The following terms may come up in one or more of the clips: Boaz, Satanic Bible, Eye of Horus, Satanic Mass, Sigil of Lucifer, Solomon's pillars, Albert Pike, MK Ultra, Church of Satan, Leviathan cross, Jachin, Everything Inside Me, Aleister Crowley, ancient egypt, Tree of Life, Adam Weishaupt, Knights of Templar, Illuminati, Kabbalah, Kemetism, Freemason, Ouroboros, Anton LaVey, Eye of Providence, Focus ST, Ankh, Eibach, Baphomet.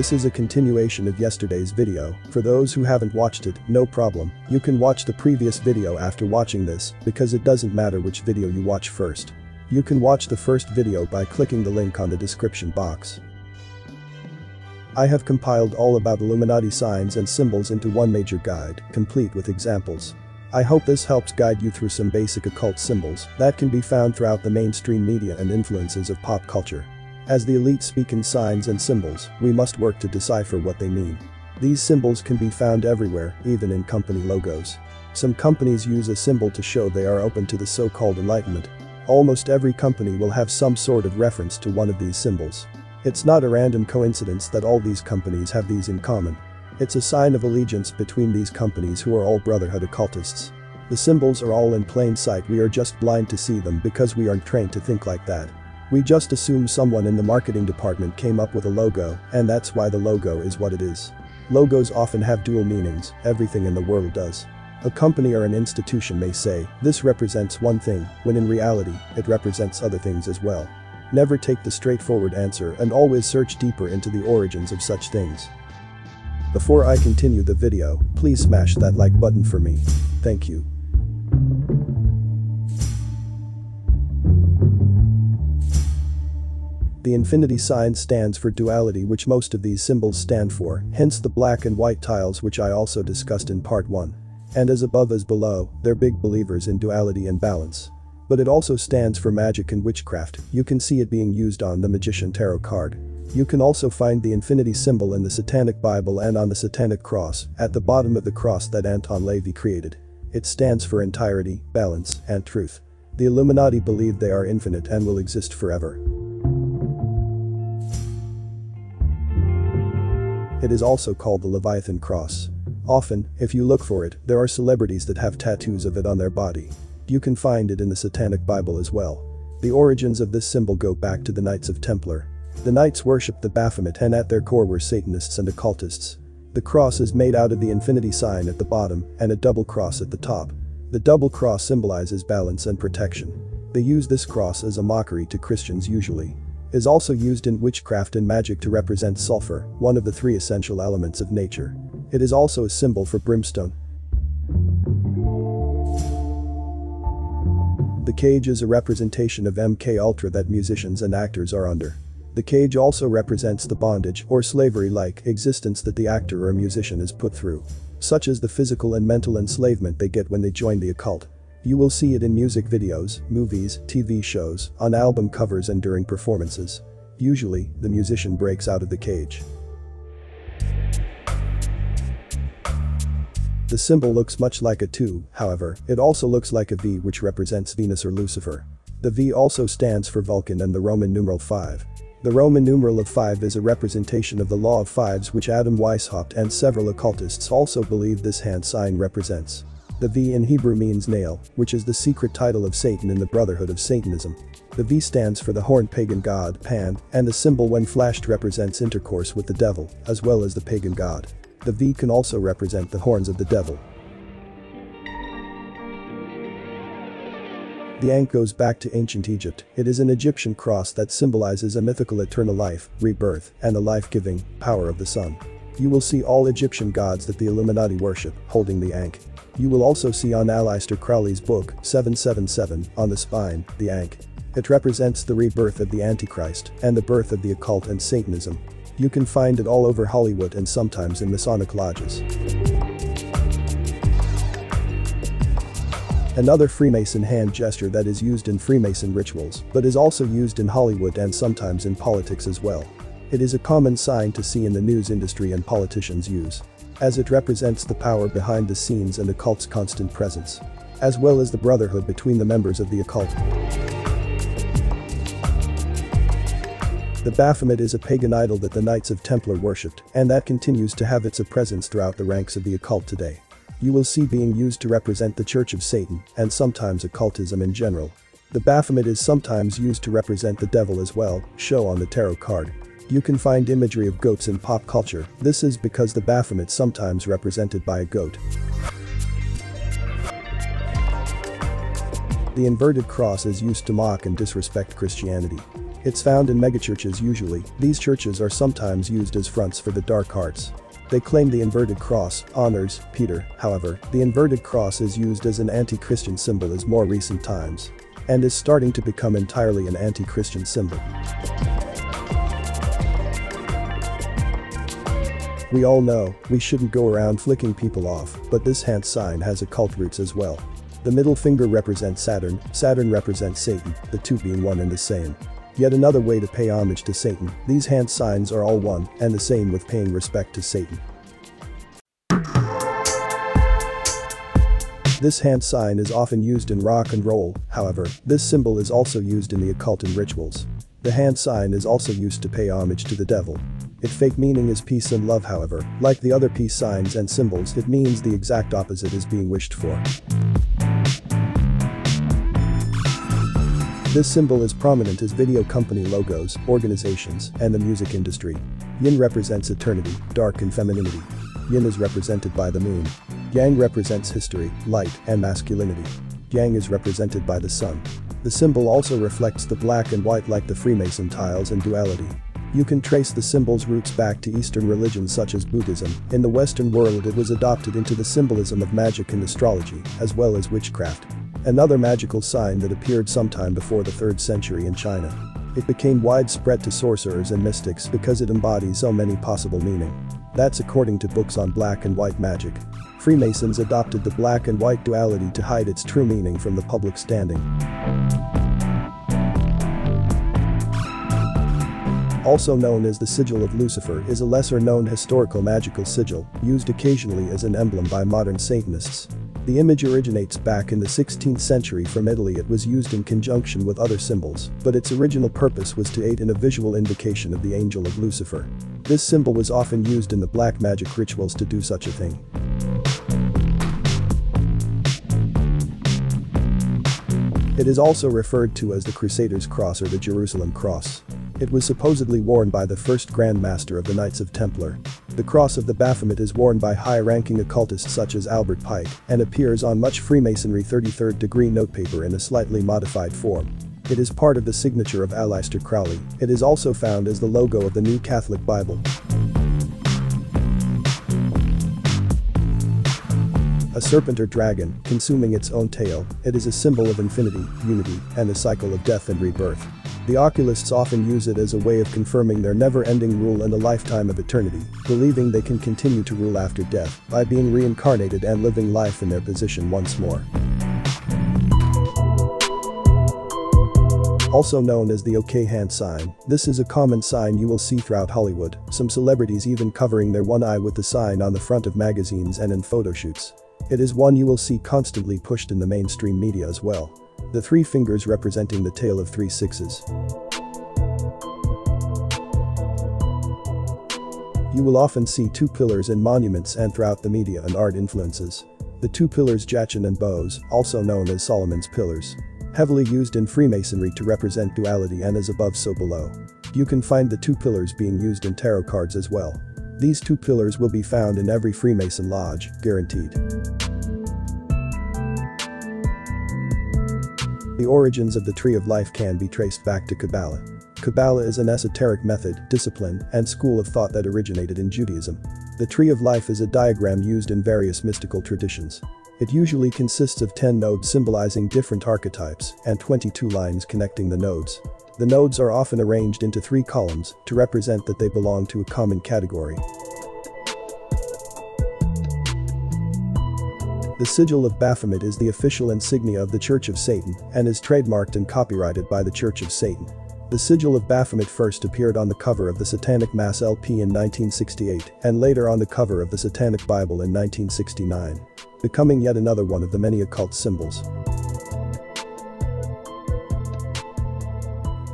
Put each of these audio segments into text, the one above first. This is a continuation of yesterday's video. For those who haven't watched it, no problem, you can watch the previous video after watching this, because it doesn't matter which video you watch first. You can watch the first video by clicking the link on the description box. I have compiled all about Illuminati signs and symbols into one major guide, complete with examples. I hope this helps guide you through some basic occult symbols that can be found throughout the mainstream media and influences of pop culture. As the elite speak in signs and symbols, we must work to decipher what they mean. These symbols can be found everywhere, even in company logos. Some companies use a symbol to show they are open to the so-called enlightenment. Almost every company will have some sort of reference to one of these symbols. It's not a random coincidence that all these companies have these in common. It's a sign of allegiance between these companies who are all brotherhood occultists. The symbols are all in plain sight, we are just blind to see them because we aren't trained to think like that. We just assume someone in the marketing department came up with a logo, and that's why the logo is what it is. Logos often have dual meanings, everything in the world does. A company or an institution may say, this represents one thing, when in reality, it represents other things as well. Never take the straightforward answer and always search deeper into the origins of such things. Before I continue the video, please smash that like button for me. Thank you. The infinity sign stands for duality, which most of these symbols stand for, hence the black and white tiles which I also discussed in part 1. And as above as below, they're big believers in duality and balance. But it also stands for magic and witchcraft, you can see it being used on the Magician tarot card. You can also find the infinity symbol in the Satanic Bible and on the Satanic cross, at the bottom of the cross that Anton LaVey created. It stands for entirety, balance, and truth. The Illuminati believe they are infinite and will exist forever. It is also called the Leviathan cross. Often, if you look for it, there are celebrities that have tattoos of it on their body. You can find it in the Satanic Bible as well. The origins of this symbol go back to the Knights of Templar. The Knights worshipped the Baphomet and at their core were Satanists and occultists. The cross is made out of the infinity sign at the bottom and a double cross at the top. The double cross symbolizes balance and protection. They use this cross as a mockery to Christians usually. It is also used in witchcraft and magic to represent sulfur, one of the three essential elements of nature. It is also a symbol for brimstone. The cage is a representation of MK Ultra that musicians and actors are under. The cage also represents the bondage or slavery-like existence that the actor or musician is put through, such as the physical and mental enslavement they get when they join the occult. You will see it in music videos, movies, TV shows, on album covers and during performances. Usually, the musician breaks out of the cage. The symbol looks much like a 2, however, it also looks like a V, which represents Venus or Lucifer. The V also stands for Vulcan and the Roman numeral 5. The Roman numeral of 5 is a representation of the law of fives, which Adam Weishaupt and several occultists also believe this hand sign represents. The V in Hebrew means nail, which is the secret title of Satan in the Brotherhood of Satanism. The V stands for the horned pagan god Pan, and the symbol when flashed represents intercourse with the devil, as well as the pagan god. The V can also represent the horns of the devil. The Ankh goes back to ancient Egypt. It is an Egyptian cross that symbolizes a mythical eternal life, rebirth, and the life-giving power of the sun. You will see all Egyptian gods that the Illuminati worship holding the Ankh. You will also see on Aleister Crowley's book, 777, on the spine, the Ankh. It represents the rebirth of the Antichrist and the birth of the occult and Satanism. You can find it all over Hollywood and sometimes in Masonic lodges. Another Freemason hand gesture that is used in Freemason rituals, but is also used in Hollywood and sometimes in politics as well. It is a common sign to see in the news industry and politicians use, as it represents the power behind the scenes and the cult's constant presence, as well as the brotherhood between the members of the occult. The Baphomet is a pagan idol that the Knights of Templar worshipped, and that continues to have its presence throughout the ranks of the occult today. You will see being used to represent the Church of Satan, and sometimes occultism in general. The Baphomet is sometimes used to represent the devil as well, show on the tarot card. You can find imagery of goats in pop culture, this is because the Baphomet sometimes represented by a goat. The inverted cross is used to mock and disrespect Christianity. It's found in megachurches usually. These churches are sometimes used as fronts for the dark arts. They claim the inverted cross honors Peter. However, the inverted cross is used as an anti-Christian symbol as more recent times, and is starting to become entirely an anti-Christian symbol. We all know we shouldn't go around flicking people off, but this hand sign has occult roots as well. The middle finger represents Saturn, Saturn represents Satan, the two being one and the same. Yet another way to pay homage to Satan. These hand signs are all one and the same with paying respect to Satan. This hand sign is often used in rock and roll. However, this symbol is also used in the occult and rituals. The hand sign is also used to pay homage to the devil. Its fake meaning is peace and love. However, like the other peace signs and symbols, it means the exact opposite is being wished for. This symbol is prominent as video company logos, organizations, and the music industry. Yin represents eternity, dark and femininity. Yin is represented by the moon. Yang represents history, light, and masculinity. Yang is represented by the sun. The symbol also reflects the black and white like the Freemason tiles and duality. You can trace the symbol's roots back to Eastern religions such as Buddhism. In the Western world it was adopted into the symbolism of magic and astrology, as well as witchcraft. Another magical sign that appeared sometime before the 3rd century in China. It became widespread to sorcerers and mystics because it embodies so many possible meanings. That's according to books on black and white magic. Freemasons adopted the black and white duality to hide its true meaning from the public standing. Also known as the Sigil of Lucifer is a lesser-known historical magical sigil, used occasionally as an emblem by modern Satanists. The image originates back in the 16th century from Italy. It was used in conjunction with other symbols, but its original purpose was to aid in a visual indication of the angel of Lucifer. This symbol was often used in the black magic rituals to do such a thing. It is also referred to as the Crusader's Cross or the Jerusalem Cross. It was supposedly worn by the first Grand Master of the Knights of Templar. The cross of the Baphomet is worn by high-ranking occultists such as Albert Pike and appears on much Freemasonry 33rd degree notepaper in a slightly modified form. It is part of the signature of Aleister Crowley. It is also found as the logo of the New Catholic Bible. A serpent or dragon, consuming its own tail, it is a symbol of infinity, unity, and the cycle of death and rebirth. The occultists often use it as a way of confirming their never-ending rule in the lifetime of eternity, believing they can continue to rule after death by being reincarnated and living life in their position once more. Also known as the OK hand sign, this is a common sign you will see throughout Hollywood, some celebrities even covering their one eye with the sign on the front of magazines and in photo shoots. It is one you will see constantly pushed in the mainstream media as well. The three fingers representing the tail of three sixes. You will often see two pillars in monuments and throughout the media and art influences. The two pillars Jachin and Boaz, also known as Solomon's pillars. Heavily used in Freemasonry to represent duality and as above so below. You can find the two pillars being used in tarot cards as well. These two pillars will be found in every Freemason lodge, guaranteed. The origins of the Tree of Life can be traced back to Kabbalah. Kabbalah is an esoteric method, discipline, and school of thought that originated in Judaism. The Tree of Life is a diagram used in various mystical traditions. It usually consists of 10 nodes symbolizing different archetypes and 22 lines connecting the nodes. The nodes are often arranged into 3 columns to represent that they belong to a common category. The Sigil of Baphomet is the official insignia of the Church of Satan and is trademarked and copyrighted by the Church of Satan. The Sigil of Baphomet first appeared on the cover of the Satanic Mass LP in 1968 and later on the cover of the Satanic Bible in 1969, becoming yet another one of the many occult symbols.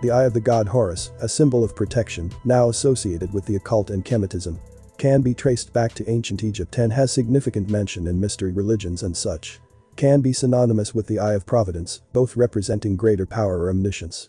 The Eye of the god Horus, a symbol of protection, now associated with the occult and Kemetism, can be traced back to ancient Egypt and has significant mention in mystery religions and such. Can be synonymous with the Eye of Providence, both representing greater power or omniscience.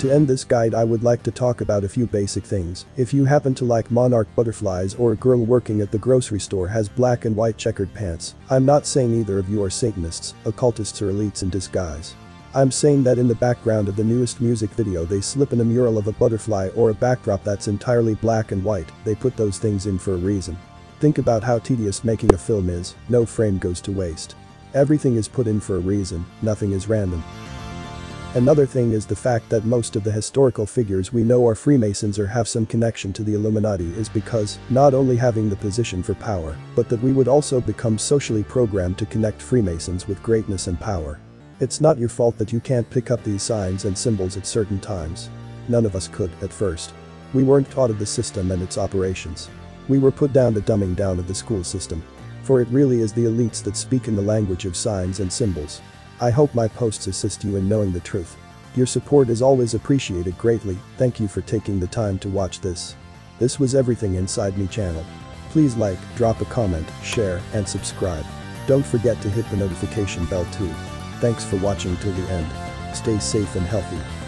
To end this guide I would like to talk about a few basic things. If you happen to like monarch butterflies or a girl working at the grocery store has black and white checkered pants, I'm not saying either of you are Satanists, occultists or elites in disguise. I'm saying that in the background of the newest music video they slip in a mural of a butterfly or a backdrop that's entirely black and white, they put those things in for a reason. Think about how tedious making a film is, no frame goes to waste. Everything is put in for a reason, nothing is random. Another thing is the fact that most of the historical figures we know are Freemasons or have some connection to the Illuminati is because, not only having the position for power, but that we would also become socially programmed to connect Freemasons with greatness and power. It's not your fault that you can't pick up these signs and symbols at certain times. None of us could, at first. We weren't taught of the system and its operations. We were put down to dumbing down of the school system. For it really is the elites that speak in the language of signs and symbols. I hope my posts assist you in knowing the truth. Your support is always appreciated greatly, thank you for taking the time to watch this. This was Everything Inside Me channel. Please like, drop a comment, share, and subscribe. Don't forget to hit the notification bell too. Thanks for watching till the end. Stay safe and healthy.